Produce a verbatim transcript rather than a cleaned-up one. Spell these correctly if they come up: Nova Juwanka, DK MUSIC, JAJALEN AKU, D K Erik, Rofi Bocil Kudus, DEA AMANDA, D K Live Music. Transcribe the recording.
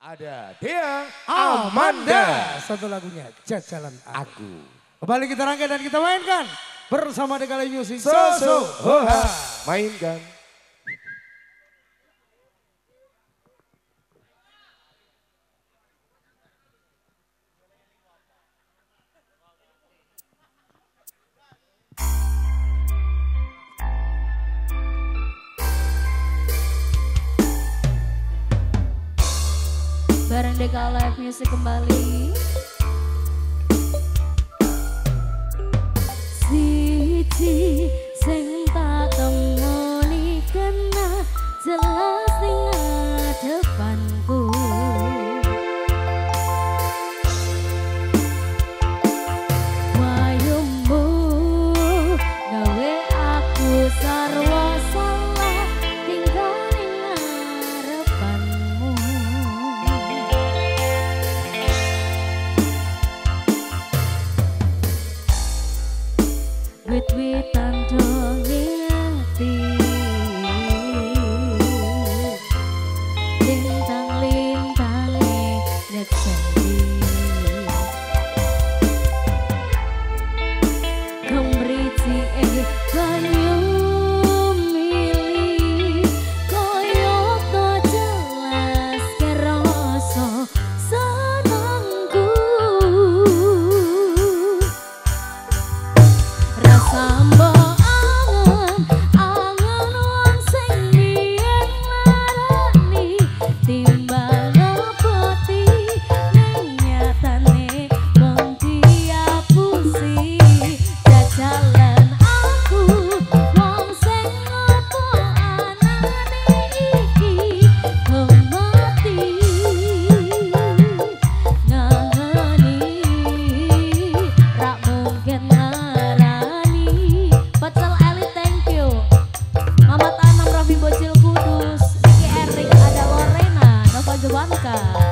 Ada dia Amanda. Satu lagunya Jajalan Aku. Kembali kita rangkai dan kita mainkan bersama D K Music. So so hoha. Mainkan. Bareng D K Live Music kembali. Siji sing tak temoni kena jelas ning ngadepanku. Wayumu gawe aku sarwa salah tinggal ning ngarepan. Wit-witan dong ngerti lintang-lintang nek sendi kemriti eh kanyu mili koyo to jelas keroso Mama Tanam Rofi Bocil Kudus, D K Erik, ada Lorena, Nova Juwanka.